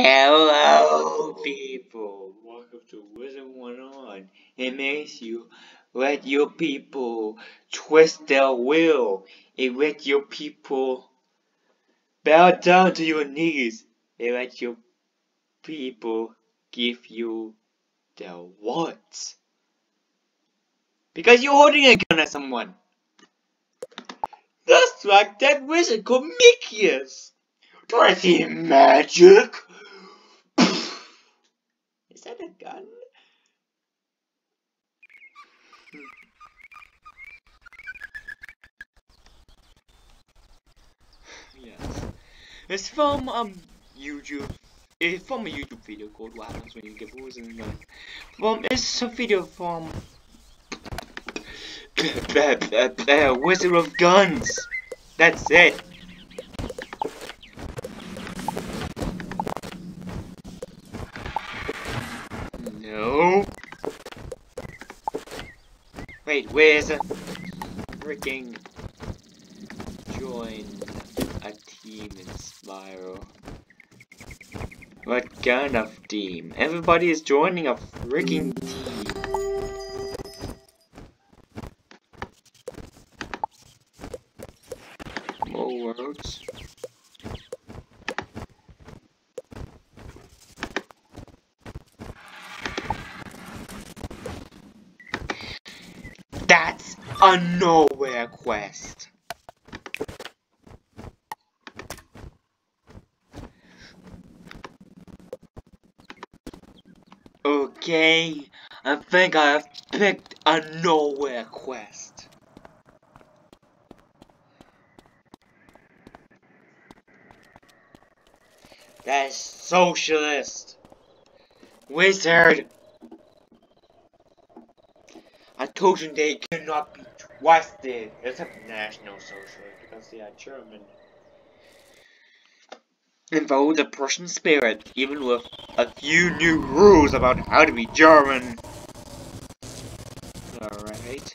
Hello people, welcome to Wizard 101. It makes you let your people twist their will. It lets your people bow down to your knees. It lets your people give you their wants. Because you're holding a gun at someone. Just like that wizard called Micius. Does he magic? Is that a gun? Yes. It's from YouTube. It's from a YouTube video called What Happens When You Get Poisoned and Gun. It's a video from Wizard of Guns. That's it. No. Wait, where's a freaking join a team in Spyro? What kind of team? Everybody is joining a freaking team. More words. That's a nowhere quest. Okay, I think I have picked a nowhere quest. That's socialist. Wizard. I told you they cannot be trusted, except National Socialists, because they are German. And follow the Prussian spirit, even with a few new rules about how to be German. Alright,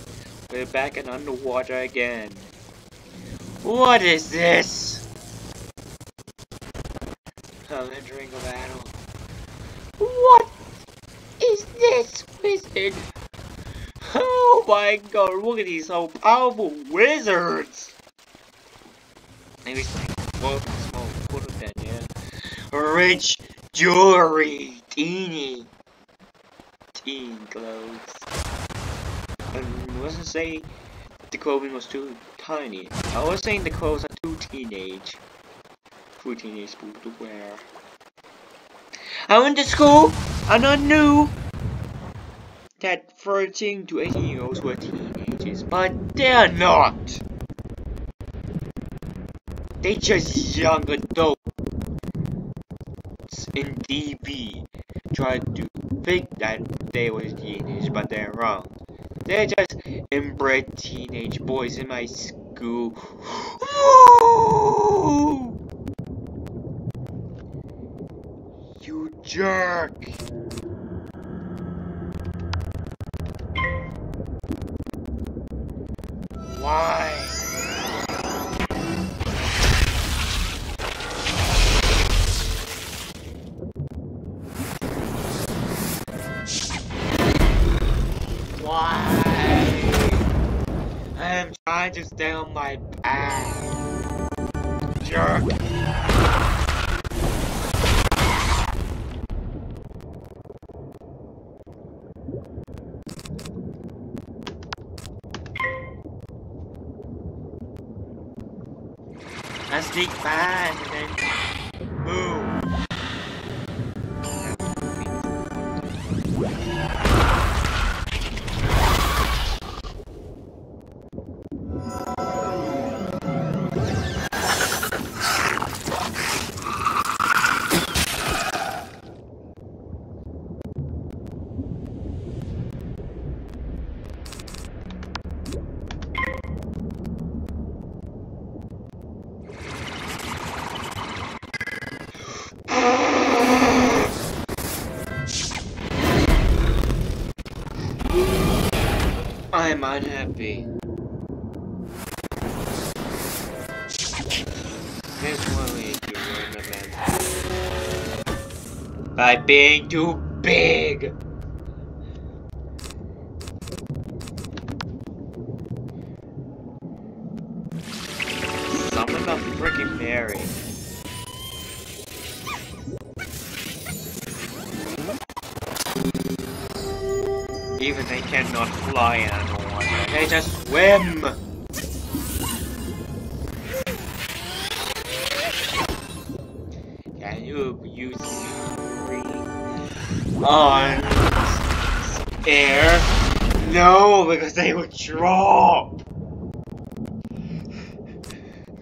we're back and underwater again. What is this? I'm entering a battle. What is this, wizard? Oh my god, look at these so powerful wizards! Maybe it's like, whoa, small, put it down, yeah. Rich jewelry, teeny, teen clothes. And wasn't say the clothing was too tiny. I was saying the clothes are too teenage people to wear. I went to school, and I knew that 13 to 18-year-olds were teenagers, but they're not! They just young adults in DB try to think that they were teenagers, but they're wrong. They're just inbred teenage boys in my school. Ooh! You jerk! Why? Why? I am trying to stay on my path. Jerk. I sneak by and then boom. I'm unhappy. There's one way to ruin the man. by being too big. Summon the freaking Mary. Even they cannot fly anymore. They just swim. Can you use on air? No, because they would drop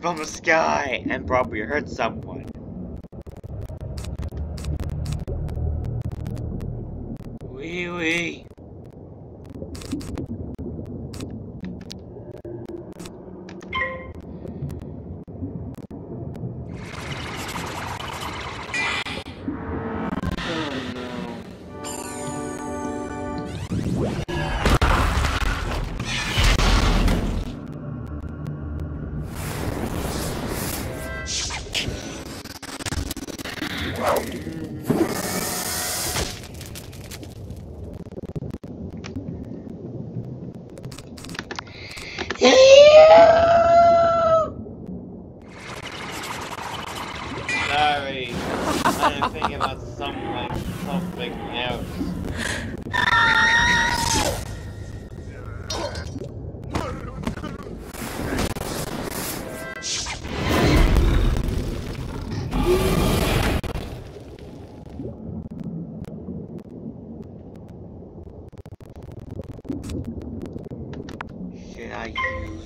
from the sky and probably hurt someone. Wee wee.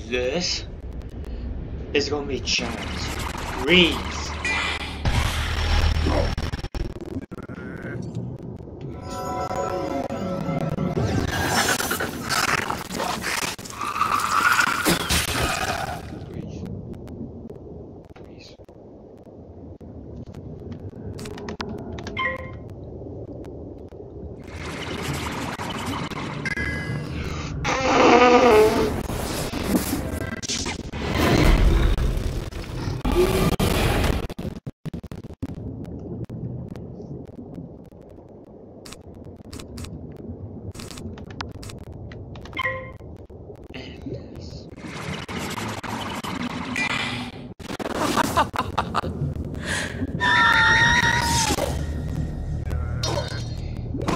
This is gonna be chance. Freeze.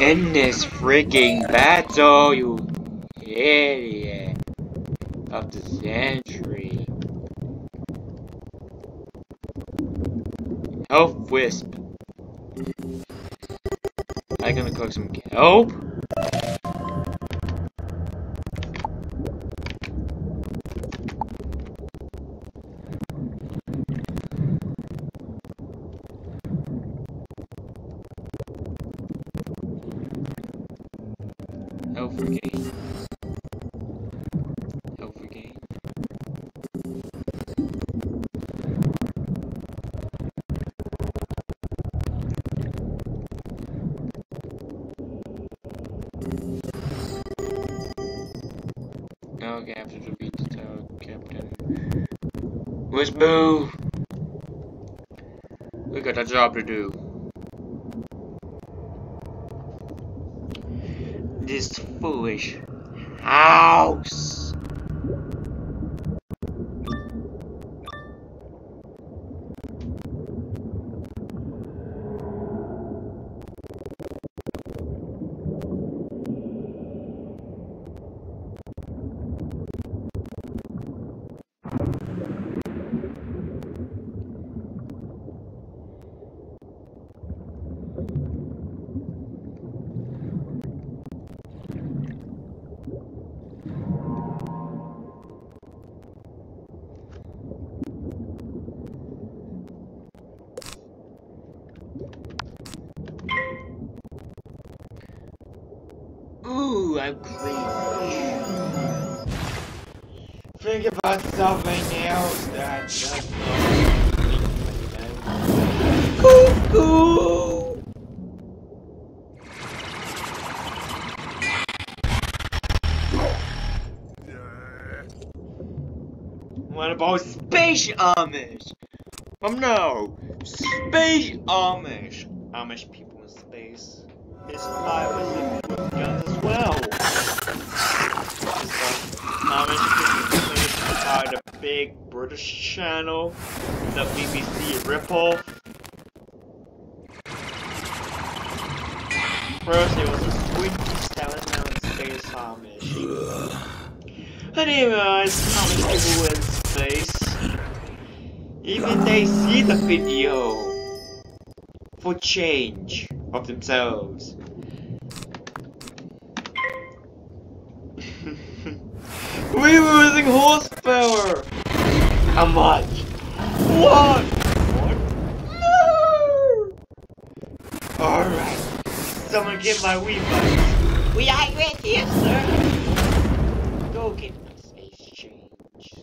In this freaking battle, you idiot of the century. Help, Wisp. I'm gonna cook some kelp. Okay, I have to defeat the toad captain. Let's move! We got a job to do. This foolish house! I'm clean. Think about something else that's not cuckoo. What about Space Amish? Oh no! Space Amish! Amish people in space. please. It's my Wizard of Guns as well. Now I'm interested in the big British channel, the BBC ripoff. First it was a British talent space homage. I didn't realize how many people were in space. Even they see the video. For change of themselves. We were using horsepower! How much? What? No! Alright. Someone get my Wii buttons. We are right here, sir! Go get my space change.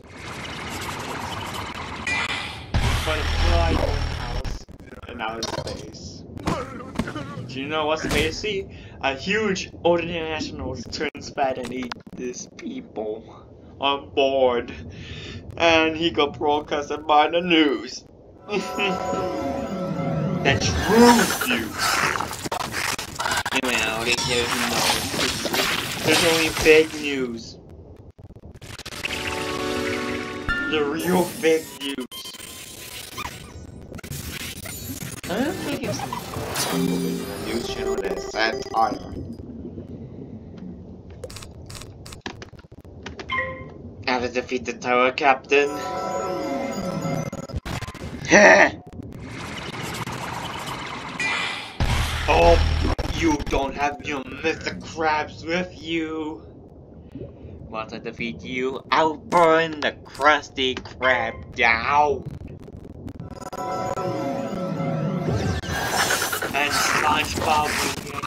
But it's in outer space. Do you know what's crazy? A huge ordinary nationals turns bad and eat these people on board, and he got broadcasted by the news. That ruined you. Well, there's only fake news. The real fake news. I don't think it's a news channel that's satire. How to defeat the tower captain. Oh, you don't have your Mr. Krabs with you. Once I defeat you, I'll burn the Krusty Krab down. And SpongeBob will get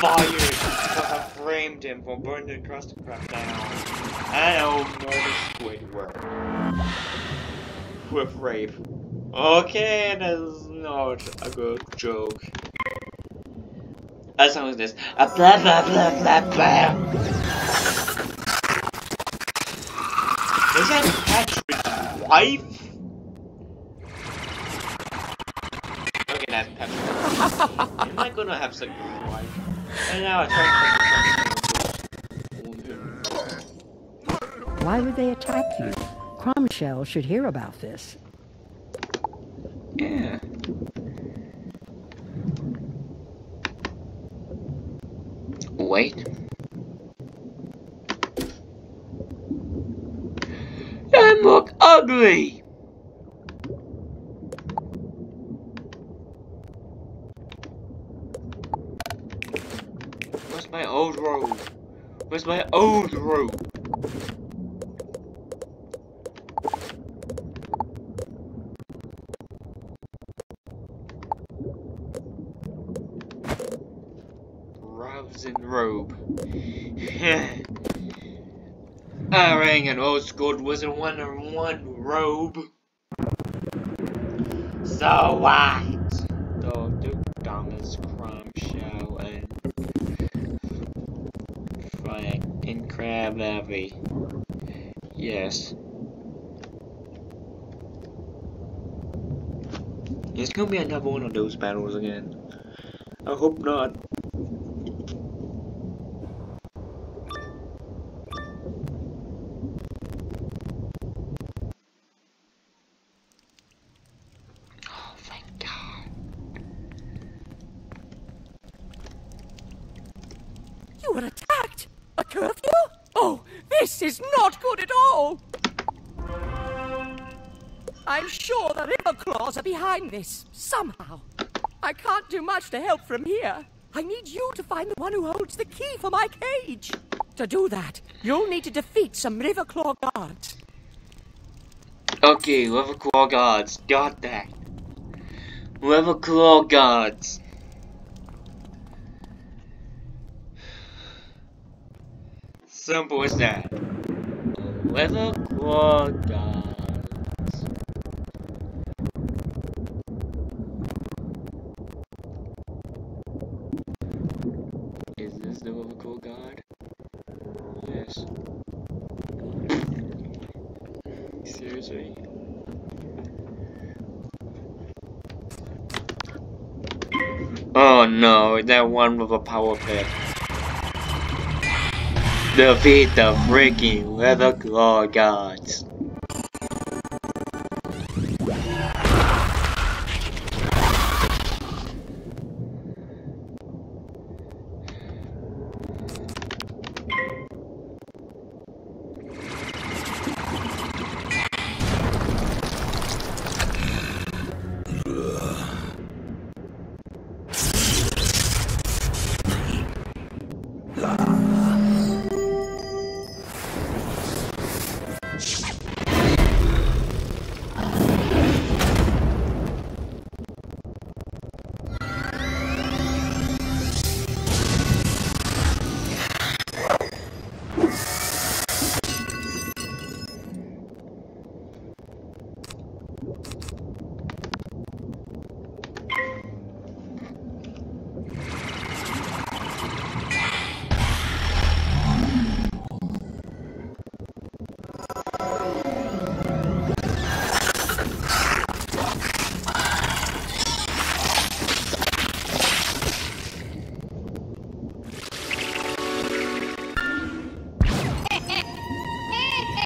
fired because I framed him for burning the Krusty Krab down. And I'll murder Squidward with rape. Okay, that's not a good joke. As long as this, a blah blah blah blah blah. Is that Patrick's wife? Am I gonna have sex with my wife? And now I try. Why would they attack you? Cromwell should hear about this. Yeah. Wait. That look ugly. Where's my old robe? Where's my old robe? Robes and robe. I rang an old school Wizard 101 robe. So what? The Thomas Cromwell show and in Crab Abbey. Yes. It's gonna be another one of those battles again. I hope not. This is not good at all! I'm sure the Riverclaws are behind this, somehow. I can't do much to help from here. I need you to find the one who holds the key for my cage. To do that, you'll need to defeat some Riverclaw guards. Okay, Riverclaw guards, got that. Riverclaw guards. Simple as that. Leather claw guards. Is this the leather claw guard? Yes. Seriously. Oh no, that one with a power pick. Defeat the freaking leather claw gods.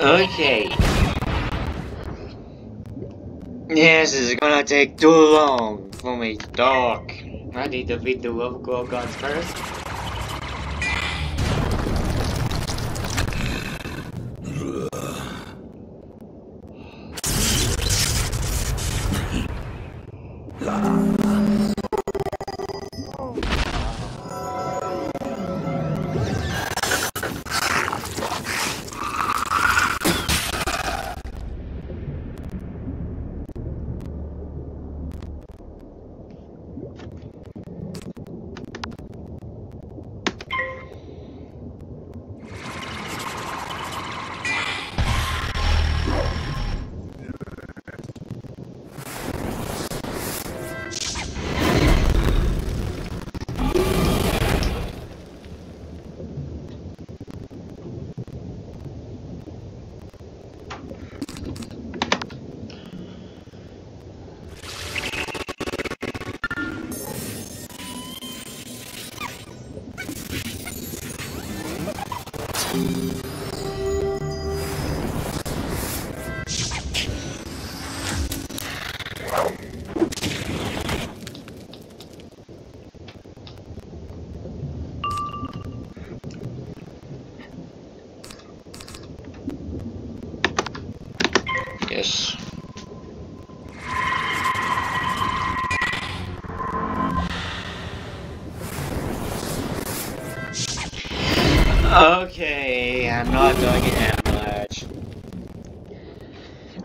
Okay. Yes, this is gonna take too long for me to talk. I need to beat the love glow gods first. Okay, I'm not doing it that much.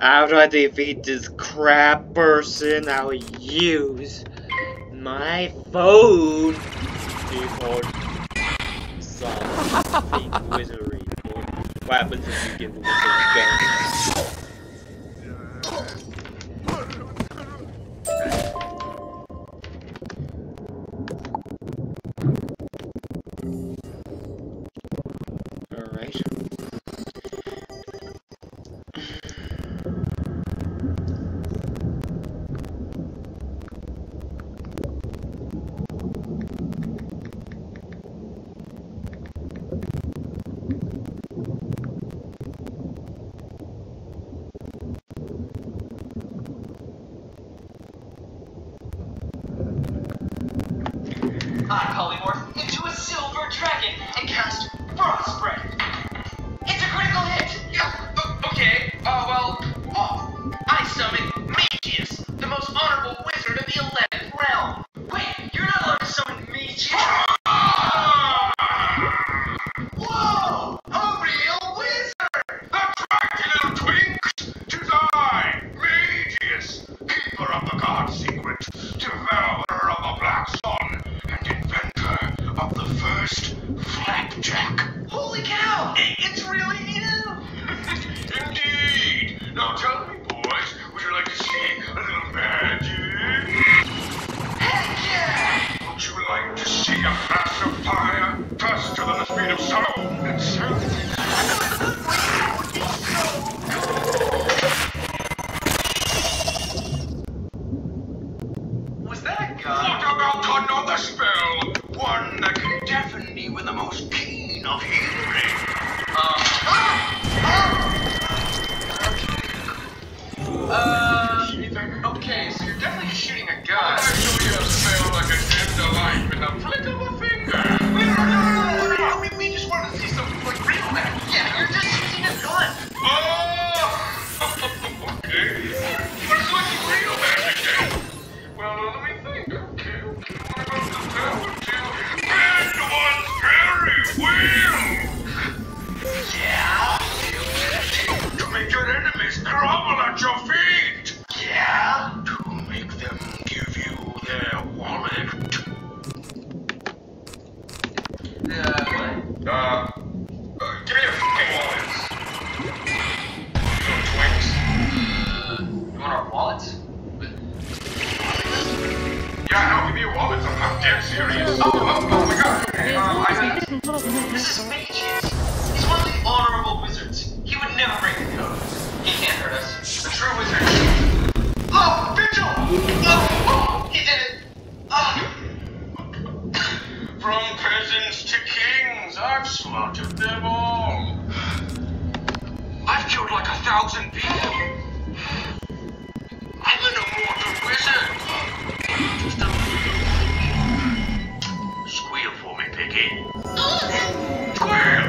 After I defeat this crab person, I'll use my phone before some wizardry or what happens if you give the wizard guns. one on the spell. One that can deafen me with the most keen of hearing. Okay, so you're definitely shooting a gun. Actually, a spell that can dim the light with a flick of a finger. Wait, we just want to see something like real there. Yeah, you're just shooting a gun. Oh! Okay. What's looking real magic then? Well, let me think. Okay, what about the power to bend one's very wheel? Yeah? To make your enemies crumble at your feet! Yeah? To make them give you their wallet. Give me a fucking wallet. Little twinks. You want our wallets? Yeah, no, give me your wallets. I'm dead serious. Oh my god. This is Micius. He's one of the honorable wizards. He would never break the code. He can't hurt us. The true wizard. Oh, Vigil! Oh, he did it! From peasants to kings, I've slaughtered them all. I've killed like 1,000 people. I'm an immortal wizard. Just a... Squeal for me, Piggy. Squeal!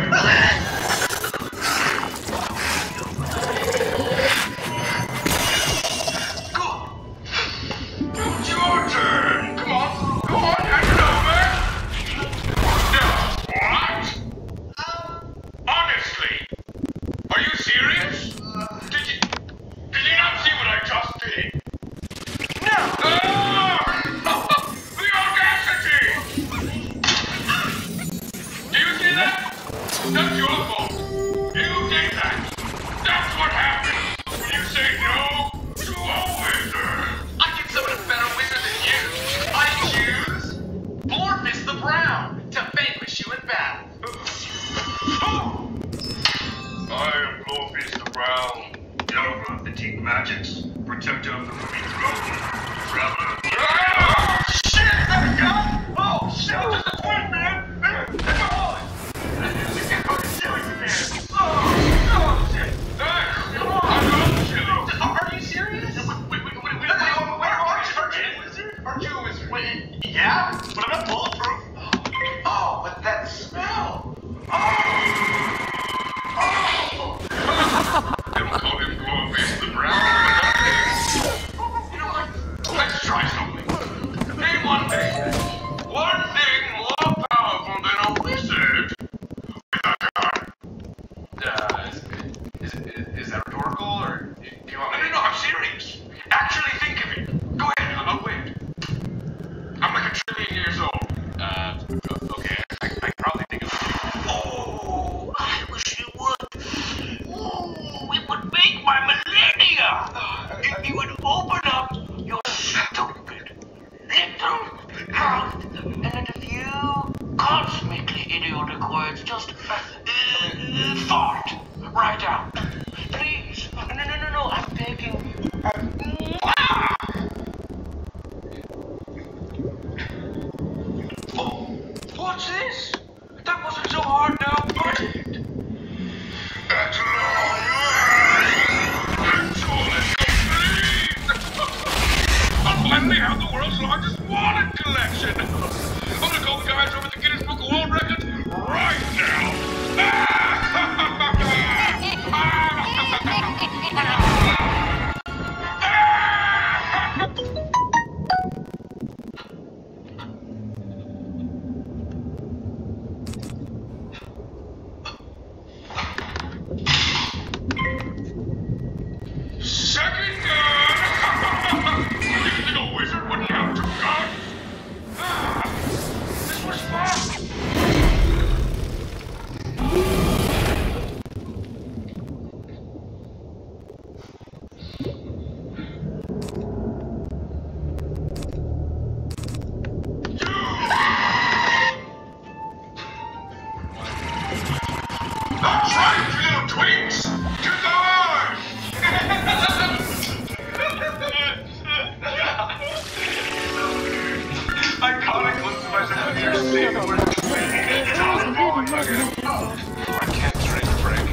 They were twinning and talking like a dog. I can't drink, Frank.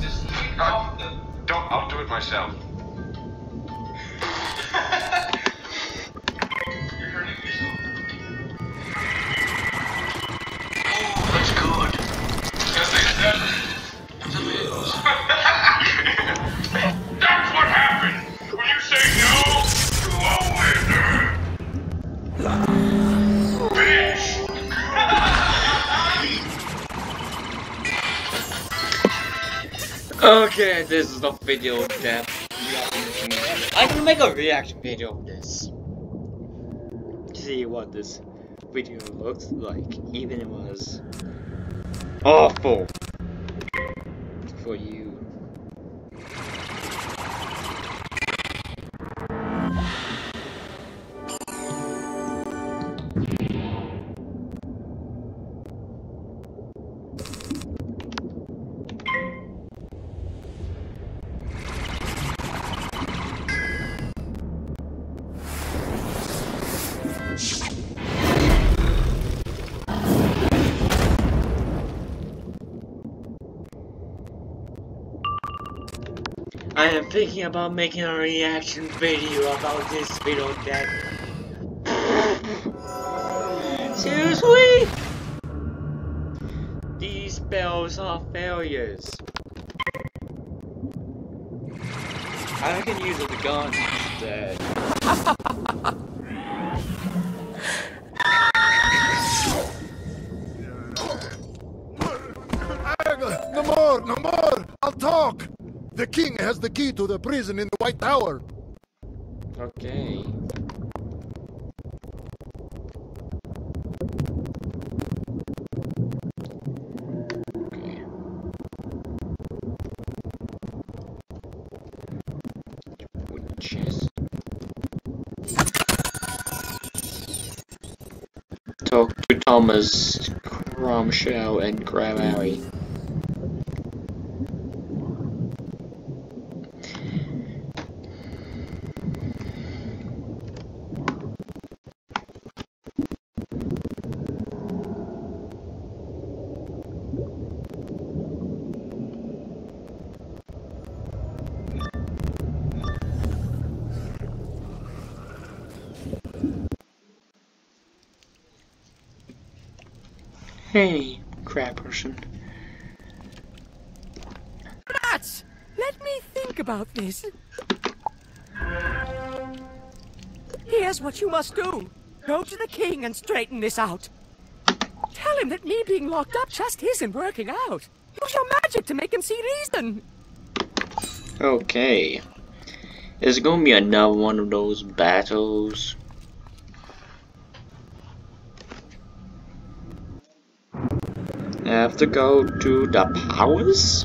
Just drink off them. Don't. I'll do it myself. You're hurting yourself. Oh, that's good. Because they said tomatoes. That's what happened when you say no to a winner. Okay, this is the video that I'm gonna make a reaction video of this. See what this video looks like, even it was awful for you. I am thinking about making a reaction video about this video that... Seriously? These spells are failures. I can use the guns instead. No more, no more! I'll talk! The king has the key to the prison in the White Tower. Okay. Chest. Talk to Thomas Cromwell and Crabby. Hey, crab person. Rats! Let me think about this. Here's what you must do. Go to the king and straighten this out. Tell him that me being locked up just isn't working out. Use your magic to make him see reason. Okay. Is it gonna be another one of those battles? I have to go to the palace?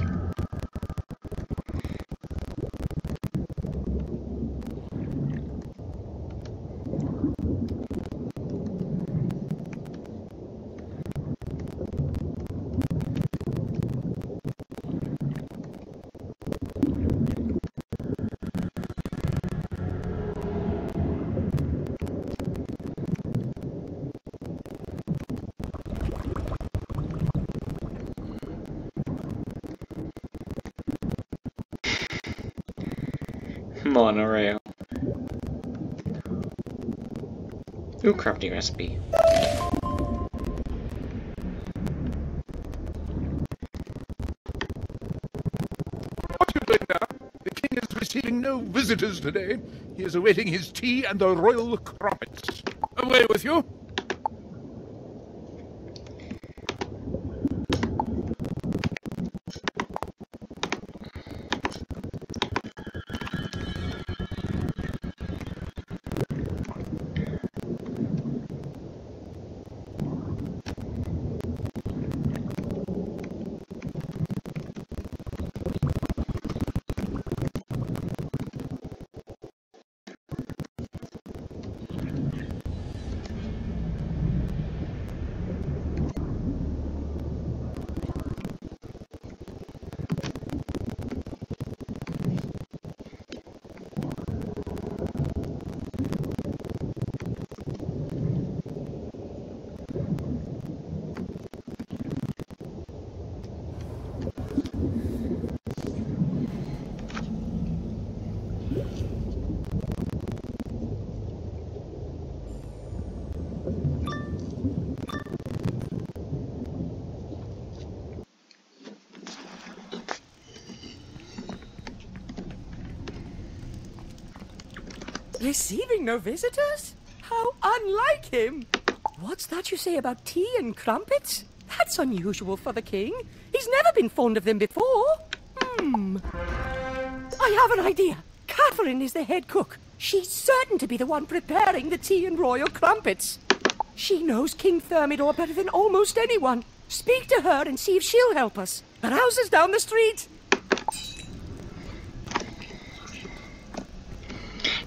Monorail. Ooh, crafty recipe. What you doing now? The king is receiving no visitors today. He is awaiting his tea and the royal crumpets. Away with you! Receiving no visitors? How unlike him! What's that you say about tea and crumpets? That's unusual for the king. He's never been fond of them before. I have an idea. Catherine is the head cook. She's certain to be the one preparing the tea and royal crumpets. She knows King Thermidor better than almost anyone. Speak to her and see if she'll help us. The house is down the street.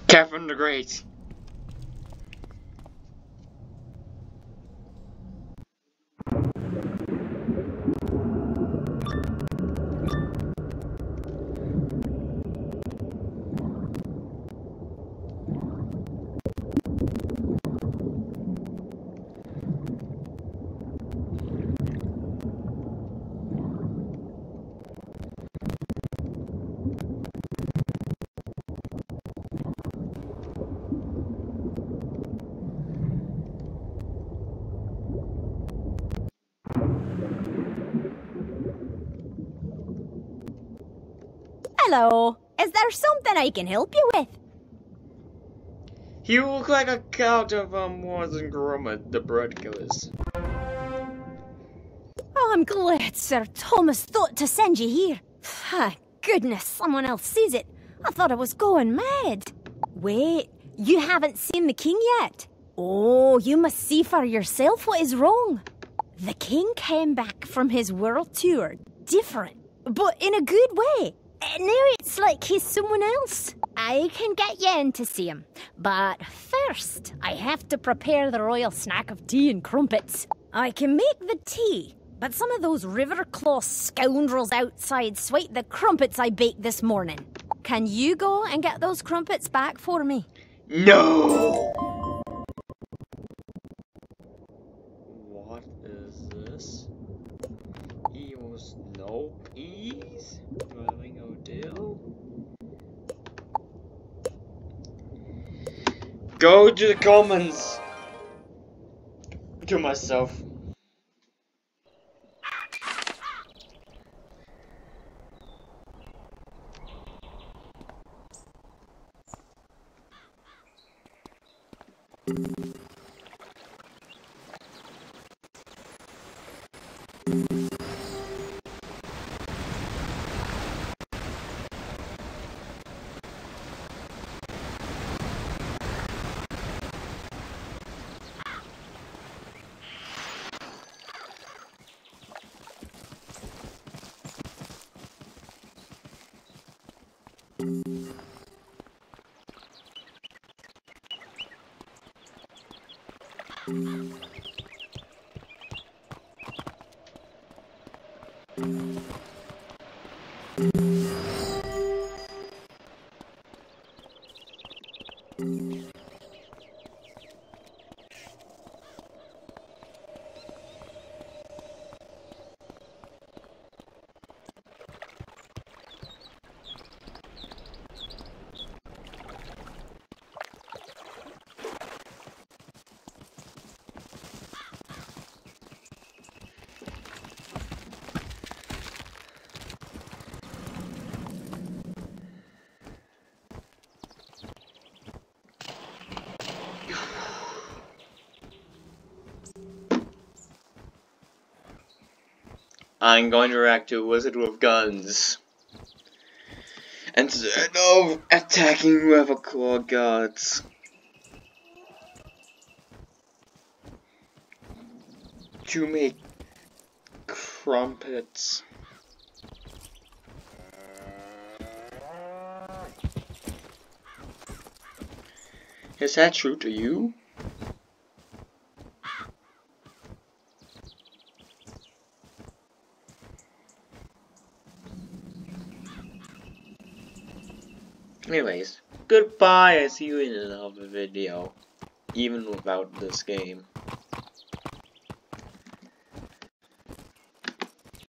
Catherine the Great. Hello. Is there something I can help you with? You look like a couch of Morton Grummet, the bread killers. Oh, I'm glad Sir Thomas thought to send you here. Ah, goodness, someone else sees it. I thought I was going mad. Wait, you haven't seen the king yet? Oh, you must see for yourself what is wrong. The king came back from his world tour, different, but in a good way. Now it's like he's someone else. I can get you in to see him. But first, I have to prepare the royal snack of tea and crumpets. I can make the tea, but some of those river-claw scoundrels outside swiped the crumpets I baked this morning. Can you go and get those crumpets back for me? No! What is this? Eels, no peas? Go to the commons. To myself. I'm going to react to Wizard of Guns. Instead of attacking River-claw guards. To make crumpets. Is that true to you? Anyways, goodbye, I see you in another video, even without this game.